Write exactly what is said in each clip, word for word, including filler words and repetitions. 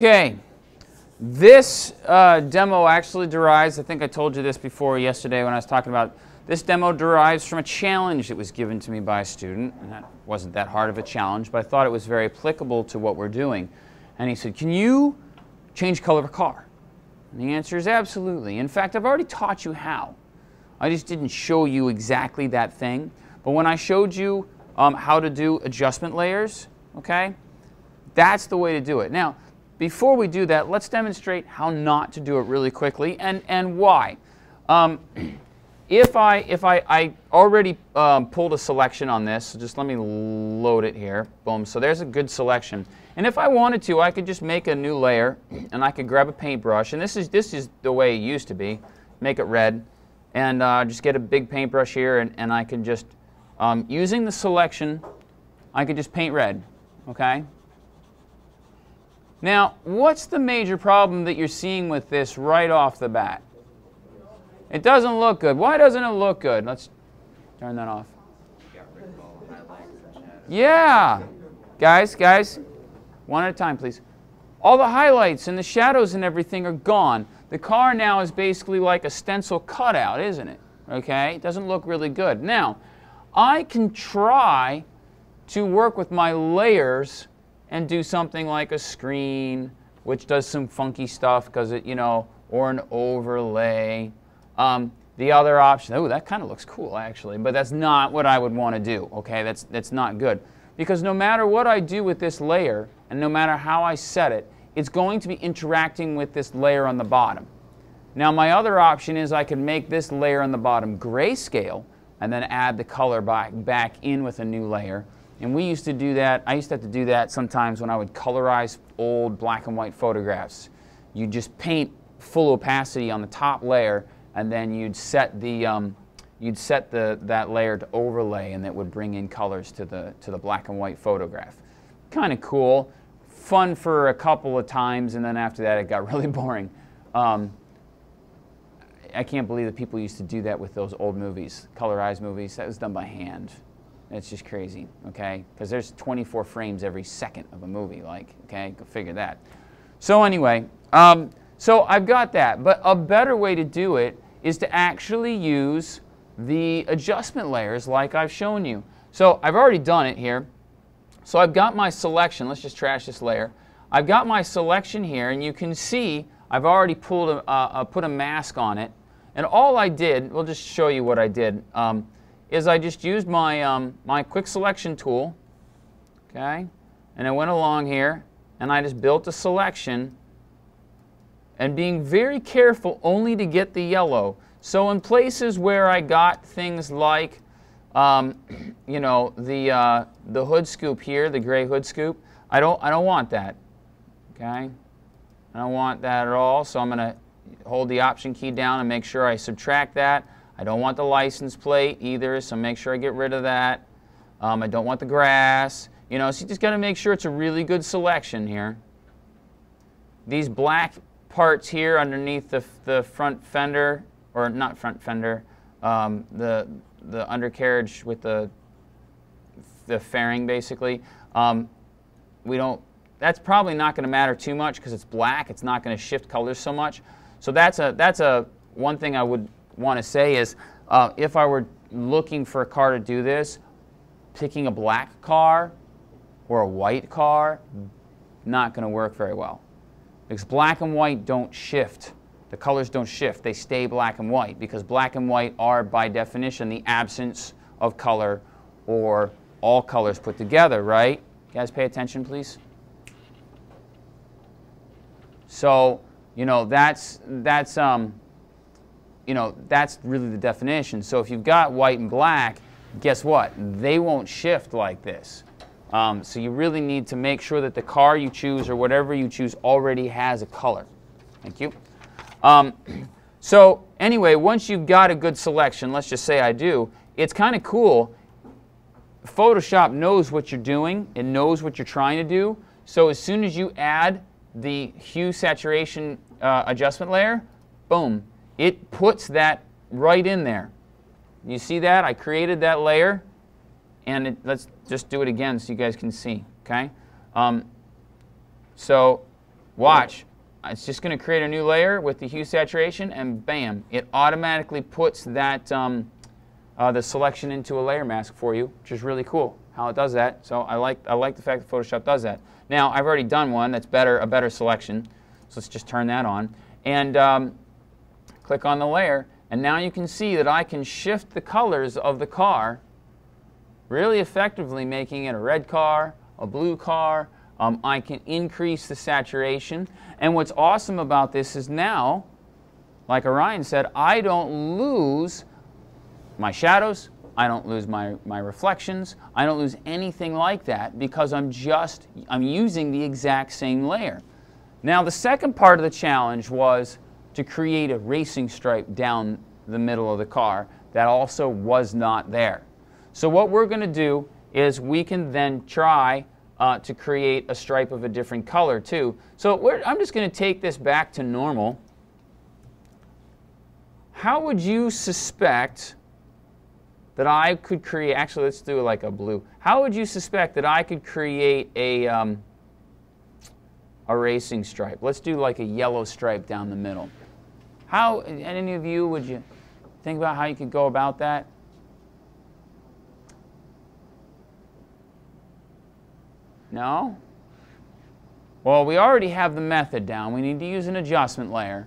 Okay, this uh, demo actually derives, I think I told you this before yesterday when I was talking about, this demo derives from a challenge that was given to me by a student. And that wasn't that hard of a challenge, but I thought it was very applicable to what we're doing. And he said, can you change color of a car? And the answer is absolutely. In fact, I've already taught you how. I just didn't show you exactly that thing. But when I showed you um, how to do adjustment layers, okay, that's the way to do it. Now, before we do that, let's demonstrate how not to do it really quickly and, and why. Um, if I, if I, I already um, pulled a selection on this, so just let me load it here. Boom, so there's a good selection. And if I wanted to, I could just make a new layer and I could grab a paintbrush. And this is, this is the way it used to be. Make it red and uh, just get a big paintbrush here and, and I can just, um, using the selection, I could just paint red, okay? Now, what's the major problem that you're seeing with this right off the bat? It doesn't look good. Why doesn't it look good? Let's turn that off. Yeah. Guys, guys, one at a time, please. All the highlights and the shadows and everything are gone. The car now is basically like a stencil cutout, isn't it? Okay? It doesn't look really good. Now, I can try to work with my layers and do something like a screen, which does some funky stuff because it, you know, or an overlay. Um, the other option, oh, that kind of looks cool actually, but that's not what I would want to do, okay? That's, that's not good. Because no matter what I do with this layer, and no matter how I set it, it's going to be interacting with this layer on the bottom. Now, my other option is I could make this layer on the bottom grayscale, and then add the color back, back in with a new layer. And we used to do that, I used to have to do that sometimes when I would colorize old black and white photographs. You'd just paint full opacity on the top layer and then you'd set the, um, you'd set the, that layer to overlay and that would bring in colors to the, to the black and white photograph. Kind of cool, fun for a couple of times and then after that it got really boring. Um, I can't believe that people used to do that with those old movies, colorized movies, that was done by hand. It's just crazy, okay? Because there's twenty-four frames every second of a movie, like, okay? Go figure that. So anyway, um, so I've got that, but a better way to do it is to actually use the adjustment layers like I've shown you. So I've already done it here. So I've got my selection. Let's just trash this layer. I've got my selection here, and you can see I've already pulled a, uh, put a mask on it. And all I did, we'll just show you what I did. Um, is I just used my, um, my quick selection tool, okay? And I went along here and I just built a selection and being very careful only to get the yellow. So in places where I got things like, um, you know, the, uh, the hood scoop here, the gray hood scoop, I don't, I don't want that, okay? I don't want that at all, so I'm gonna hold the option key down and make sure I subtract that. I don't want the license plate either, so make sure I get rid of that. Um, I don't want the grass. You know, so you just got to make sure it's a really good selection here. These black parts here underneath the, the front fender, or not front fender, um, the, the undercarriage with the, the fairing basically, um, we don't, that's probably not going to matter too much because it's black. It's not going to shift colors so much. So that's a, that's a one thing I would want to say is uh, if I were looking for a car to do this, picking a black car or a white car, not going to work very well. Because black and white don't shift. The colors don't shift. They stay black and white because black and white are by definition the absence of color or all colors put together, right? You guys pay attention, please. So, you know, that's, that's, um, you know, that's really the definition. So if you've got white and black, guess what? They won't shift like this. Um, so you really need to make sure that the car you choose or whatever you choose already has a color. Thank you. Um, so anyway, once you've got a good selection, let's just say I do, it's kind of cool. Photoshop knows what you're doing. It knows what you're trying to do. So as soon as you add the hue saturation uh, adjustment layer, boom. It puts that right in there. You see that? I created that layer, and it, let's just do it again so you guys can see, okay? Um, so Watch. It's just going to create a new layer with the hue saturation, and bam, it automatically puts that um, uh, the selection into a layer mask for you, which is really cool how it does that. So I like I like the fact that Photoshop does that. Now I've already done one that's better, a better selection, so let's just turn that on and um, click on the layer, and now you can see that I can shift the colors of the car, really effectively making it a red car, a blue car. Um, I can increase the saturation, and what's awesome about this is now, like Orion said, I don't lose my shadows, I don't lose my, my reflections, I don't lose anything like that because I'm just, I'm using the exact same layer. Now the second part of the challenge was to create a racing stripe down the middle of the car that also was not there. So what we're going to do is we can then try Uh, to create a stripe of a different color too. So we're, I'm just going to take this back to normal. How would you suspect that I could create, actually let's do like a blue. How would you suspect that I could create a, um, a racing stripe? Let's do like a yellow stripe down the middle. How, any of you, would you think about how you could go about that? No? Well, we already have the method down. We need to use an adjustment layer,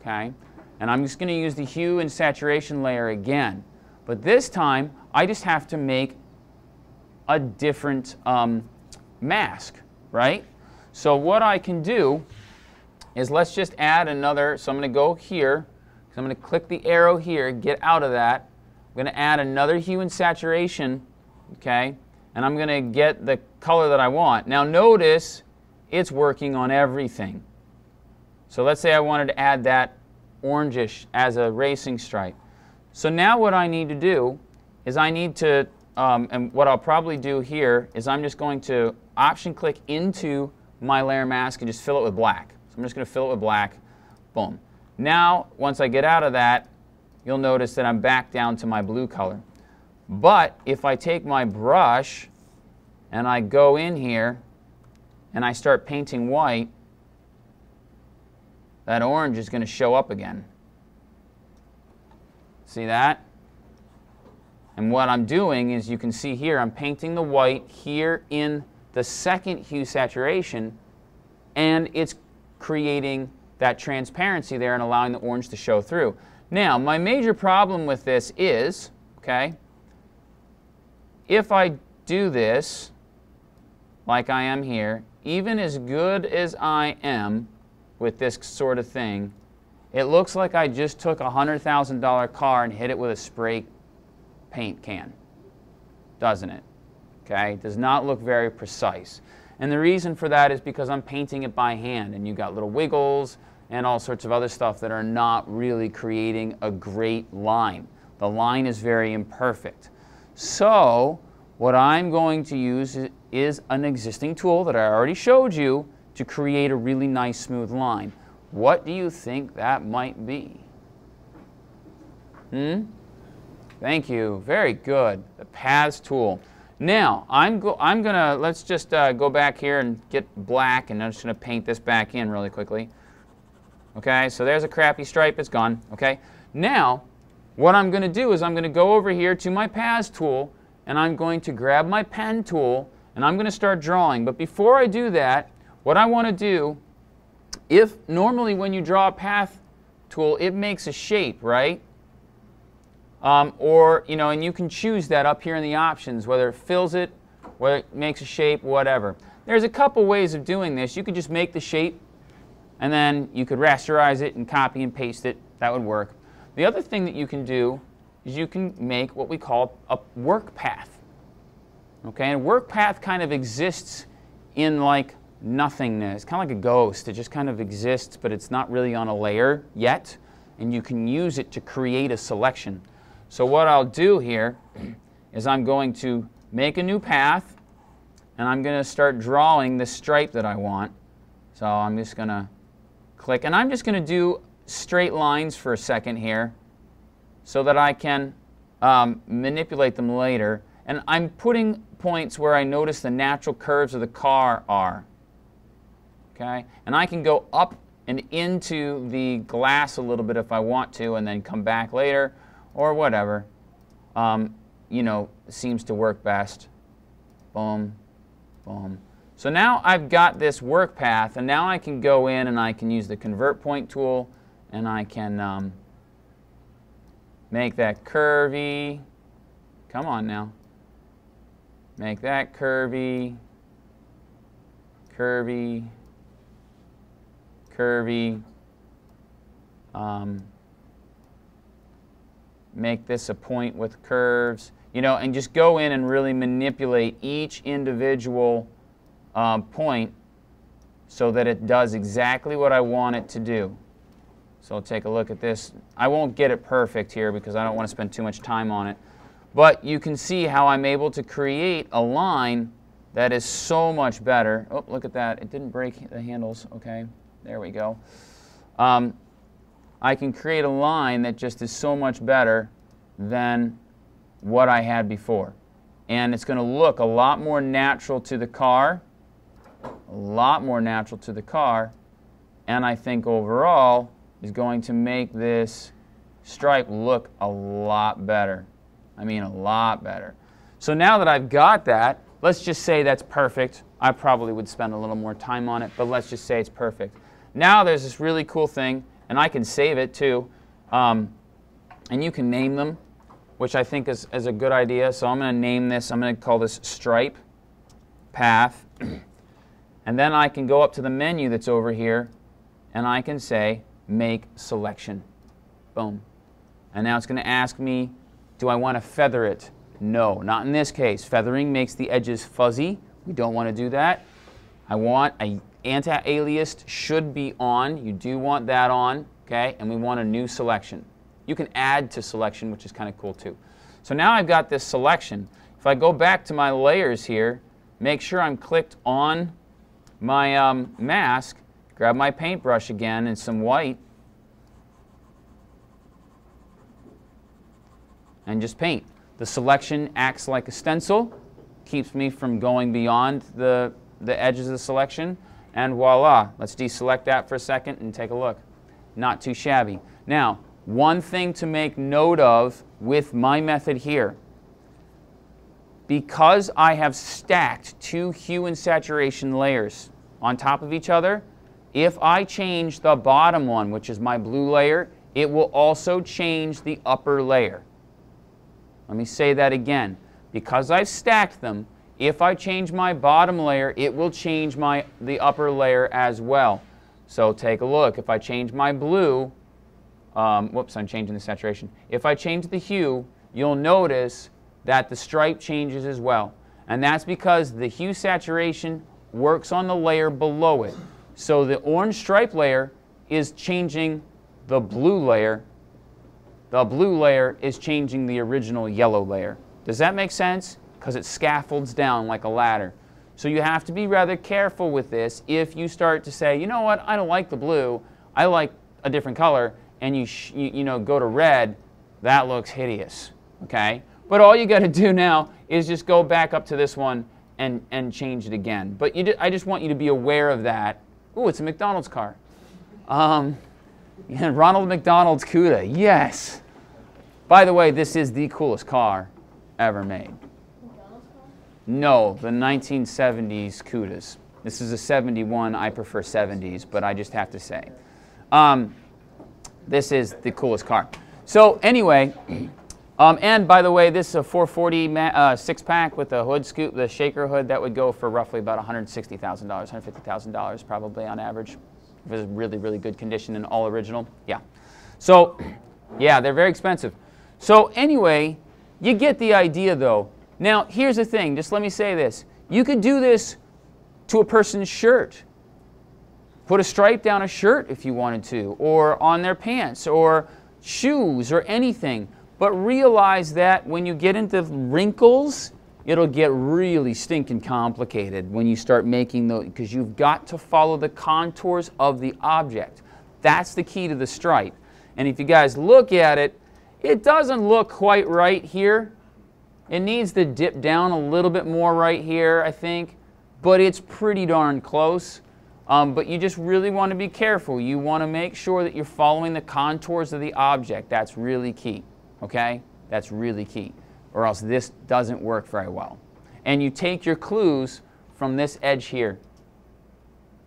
okay? And I'm just going to use the hue and saturation layer again. But this time, I just have to make a different um, mask, right? So what I can do is let's just add another, so I'm going to go here, so I'm going to click the arrow here, get out of that. I'm going to add another hue and saturation, okay? And I'm going to get the color that I want. Now notice it's working on everything. So let's say I wanted to add that orangish as a racing stripe. So now what I need to do is I need to, um, and what I'll probably do here is I'm just going to option click into my layer mask and just fill it with black. So I'm just going to fill it with black. Boom. Now once I get out of that, you'll notice that I'm back down to my blue color. But if I take my brush and I go in here and I start painting white, that orange is going to show up again. See that? And what I'm doing is, you can see here, I'm painting the white here in the second hue saturation, and it's creating that transparency there and allowing the orange to show through. Now, my major problem with this is, okay, if I do this, like I am here, even as good as I am with this sort of thing, it looks like I just took a one hundred thousand dollar car and hit it with a spray paint can, doesn't it? Okay, it does not look very precise. And the reason for that is because I'm painting it by hand, and you've got little wiggles and all sorts of other stuff that are not really creating a great line. The line is very imperfect. So what I'm going to use is an existing tool that I already showed you to create a really nice smooth line. What do you think that might be? Hmm? Thank you. Very good. The paths tool. Now, I'm, go I'm going to, let's just uh, go back here and get black, and I'm just going to paint this back in really quickly. Okay, so there's a crappy stripe. It's gone. Okay, now what I'm going to do is I'm going to go over here to my paths tool, and I'm going to grab my pen tool, and I'm going to start drawing. But before I do that, what I want to do, if normally when you draw a path tool, it makes a shape, right? Um, or, you know, and you can choose that up here in the options, whether it fills it, whether it makes a shape, whatever. There's a couple ways of doing this. You could just make the shape, and then you could rasterize it and copy and paste it. That would work. The other thing that you can do is you can make what we call a work path. Okay, and a work path kind of exists in like nothingness. It's kind of like a ghost. It just kind of exists, but it's not really on a layer yet, and you can use it to create a selection. So what I'll do here is I'm going to make a new path, and I'm going to start drawing the stripe that I want. So I'm just going to click, and I'm just going to do straight lines for a second here so that I can um, manipulate them later. And I'm putting points where I notice the natural curves of the car are. okay? And I can go up and into the glass a little bit if I want to and then come back later or whatever. Um, you know, seems to work best. Boom, boom. So now I've got this work path, and now I can go in and I can use the convert point tool, and I can um, make that curvy. Come on now. Make that curvy, curvy, curvy. Um, make this a point with curves, you know, and just go in and really manipulate each individual uh, point so that it does exactly what I want it to do. So I'll take a look at this. I won't get it perfect here because I don't want to spend too much time on it. But you can see how I'm able to create a line that is so much better. Oh, look at that. It didn't break the handles. Okay, there we go. Um, I can create a line that just is so much better than what I had before. And it's going to look a lot more natural to the car, a lot more natural to the car, and I think overall is going to make this stripe look a lot better. I mean a lot better. So now that I've got that, let's just say that's perfect. I probably would spend a little more time on it, but let's just say it's perfect. Now there's this really cool thing, and I can save it too, um, and you can name them, which I think is, is a good idea. So I'm going to name this, I'm going to call this stripe path, and then I can go up to the menu that's over here, and I can say make selection. Boom. And now it's going to ask me, do I want to feather it? No, not in this case. Feathering makes the edges fuzzy. We don't want to do that. I want a anti-aliased should be on. You do want that on, okay? And we want a new selection. You can add to selection, which is kind of cool too. So now I've got this selection. If I go back to my layers here, make sure I'm clicked on my um, mask, grab my paintbrush again and some white, and just paint. The selection acts like a stencil, keeps me from going beyond the, the edges of the selection, and voila. Let's deselect that for a second and take a look. Not too shabby. Now, one thing to make note of with my method here, because I have stacked two hue and saturation layers on top of each other, if I change the bottom one, which is my blue layer, it will also change the upper layer. Let me say that again. Because I've stacked them, if I change my bottom layer, it will change my, the upper layer as well. So take a look. If I change my blue, um, whoops, I'm changing the saturation. If I change the hue, you'll notice that the stripe changes as well. And that's because the hue saturation works on the layer below it. So the orange stripe layer is changing the blue layer. The blue layer is changing the original yellow layer. Does that make sense? Because it scaffolds down like a ladder. So you have to be rather careful with this if you start to say, you know what, I don't like the blue, I like a different color, and you, sh you, you know, go to red, that looks hideous, okay? But all you got to do now is just go back up to this one and, and change it again. But you I just want you to be aware of that. Ooh, it's a McDonald's car. Um, Yeah, Ronald McDonald's CUDA, yes. By the way, this is the coolest car ever made. McDonald's car? No, the nineteen seventies CUDAs. This is a seventy-one, I prefer seventies, but I just have to say. Um, this is the coolest car. So anyway, um, and by the way, this is a four forty uh, six-pack with the hood scoop, the shaker hood, that would go for roughly about one hundred sixty thousand dollars, one hundred fifty thousand dollars probably on average. If it's really, really good condition and all original, yeah. So, yeah, they're very expensive. So anyway, you get the idea though. Now, here's the thing, just let me say this. You could do this to a person's shirt. Put a stripe down a shirt if you wanted to, or on their pants, or shoes, or anything. But realize that when you get into wrinkles, it'll get really stinking complicated when you start making those, because you've got to follow the contours of the object. That's the key to the stripe. And if you guys look at it, it doesn't look quite right here. It needs to dip down a little bit more right here, I think, but it's pretty darn close. Um, but you just really want to be careful. You want to make sure that you're following the contours of the object. That's really key, okay? That's really key, or else this doesn't work very well. And you take your clues from this edge here,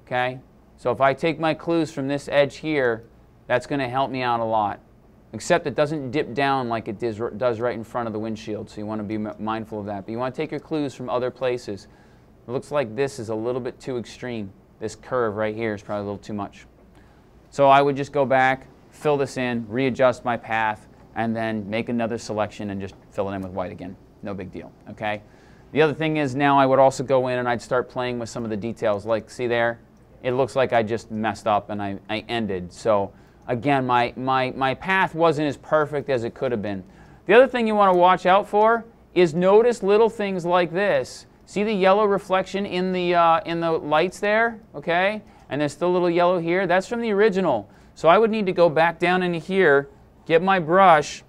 okay? So if I take my clues from this edge here, that's going to help me out a lot, except it doesn't dip down like it does right in front of the windshield, so you want to be mindful of that. But you want to take your clues from other places. It looks like this is a little bit too extreme. This curve right here is probably a little too much. So I would just go back, fill this in, readjust my path, and then make another selection and just fill it in with white again. No big deal, okay? The other thing is now I would also go in and I'd start playing with some of the details. Like, see there? It looks like I just messed up and I, I ended. So again, my, my, my path wasn't as perfect as it could have been. The other thing you want to watch out for is notice little things like this. See the yellow reflection in the, uh, in the lights there, okay? And there's still a little yellow here. That's from the original. So I would need to go back down into here, get my brush,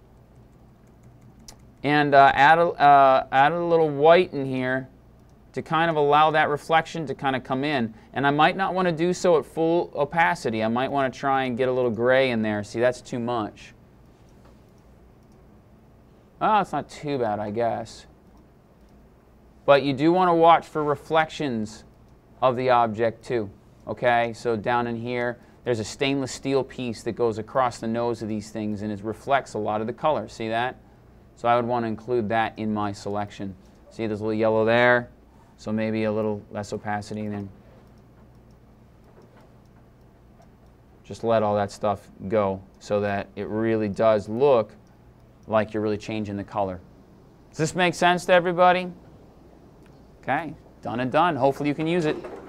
and uh, add, a, uh, add a little white in here to kind of allow that reflection to kind of come in. And I might not want to do so at full opacity. I might want to try and get a little gray in there. See, that's too much. Oh, it's not too bad, I guess. But you do want to watch for reflections of the object too, okay? So down in here, there's a stainless steel piece that goes across the nose of these things and it reflects a lot of the color, see that? So I would want to include that in my selection. See, there's a little yellow there, so maybe a little less opacity then. Just let all that stuff go so that it really does look like you're really changing the color. Does this make sense to everybody? Okay, done and done. Hopefully you can use it.